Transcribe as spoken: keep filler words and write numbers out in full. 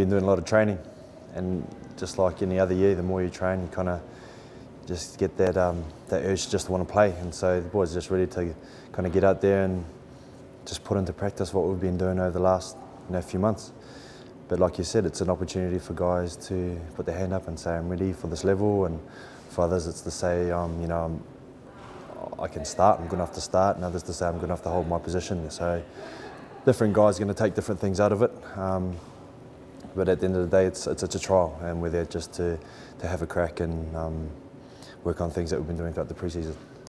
been doing a lot of training, and just like any other year, the more you train, you kind of just get that um, that urge just to want to play. And so the boys are just ready to kind of get out there and just put into practice what we've been doing over the last you know, few months. But like you said, it's an opportunity for guys to put their hand up and say, I'm ready for this level, and for others it's to say, um, you know, I'm, I can start, I'm good enough to start, and others to say, I'm good enough to hold my position. So different guys are going to take different things out of it. Um, but at the end of the day, it's, it's, it's a trial, and we're there just to, to have a crack and um, work on things that we've been doing throughout the pre-season.